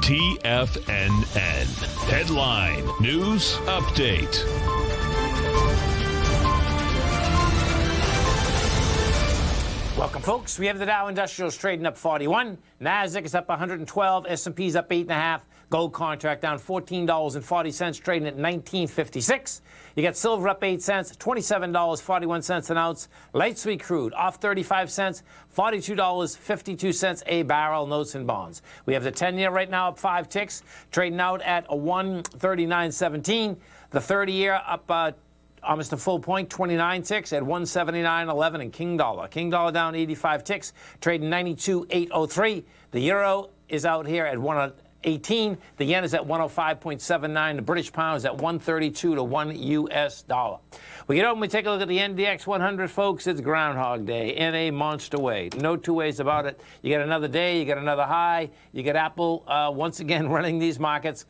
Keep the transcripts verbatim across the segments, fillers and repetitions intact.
T F N N. Headline News Update. Welcome, folks. We have the Dow Industrials trading up forty-one. Nasdaq is up one hundred twelve. S and P is up eight point five. Gold contract down fourteen dollars and forty cents, trading at nineteen fifty-six. You got silver up eight cents, twenty-seven dollars and forty-one cents an ounce. Light sweet crude off thirty-five cents, forty-two dollars and fifty-two cents a barrel, notes and bonds. We have the ten-year right now up five ticks, trading out at a one thirty-nine seventeen. The thirty-year up uh, almost a full point, twenty-nine ticks at one seventy-nine eleven, and King Dollar. King Dollar down eighty-five ticks, trading ninety-two eight oh three. The Euro is out here at one eighteen. The Yen is at one oh five seventy-nine. The British Pound is at one thirty-two to one U S dollar. We get over and we take a look at the N D X one hundred, folks. It's Groundhog Day in a monster way. No two ways about it. You got another day. You got another high. You got Apple uh, once again running these markets.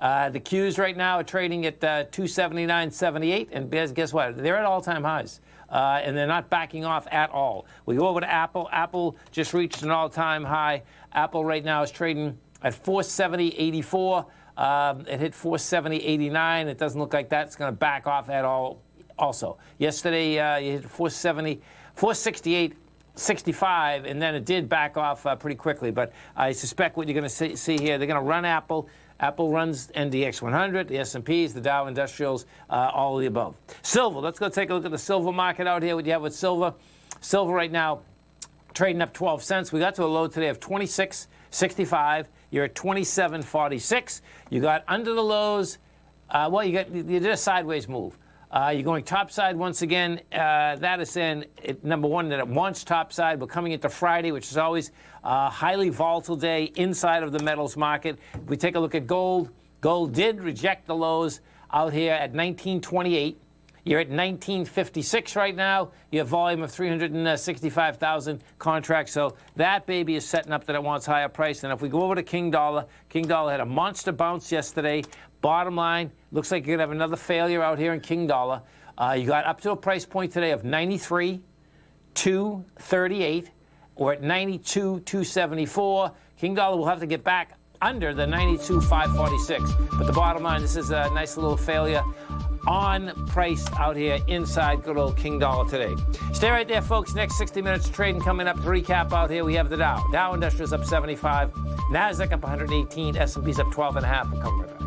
Uh, the Qs right now are trading at uh, two seventy-nine seventy-eight, and guess what? They're at all-time highs, uh, and they're not backing off at all. We go over to Apple. Apple just reached an all-time high. Apple right now is trading at four seventy eighty-four. Um, it hit four seventy eighty-nine. It doesn't look like that's going to back off at all also. Yesterday, uh, you hit four seventy, four sixty-eight. sixty-five, and then it did back off uh, pretty quickly. But I suspect what you're going to see, see here, they're going to run Apple. Apple runs N D X one hundred, the S and Ps, the Dow Industrials, uh, all of the above. Silver, let's go take a look at the silver market out here. What do you have with silver? Silver right now trading up twelve cents. We got to a low today of twenty-six sixty-five. You're at twenty-seven forty-six. You got under the lows. Uh, well, you got you did a sideways move. Uh, you're going topside once again. Uh, that is in, it, number one, that it wants topside. We're coming into Friday, which is always a highly volatile day inside of the metals market. If we take a look at gold, gold did reject the lows out here at nineteen twenty-eight. You're at nineteen fifty-six right now. You have volume of three hundred sixty-five thousand contracts. So that baby is setting up that it wants higher price. And if we go over to King Dollar, King Dollar had a monster bounce yesterday. Bottom line, looks like you're going to have another failure out here in King Dollar. Uh, you got up to a price point today of ninety-three two thirty-eight, or at ninety-two two seventy-four. King Dollar will have to get back under the ninety-two five forty-six. But the bottom line, this is a nice little failure on price out here inside good old King Dollar today. Stay right there, folks. Next sixty minutes of trading coming up. To recap out here, we have the Dow. Dow Industrials up seventy-five. Nasdaq up one hundred eighteen. S and P's up twelve and a half. We'll come right back.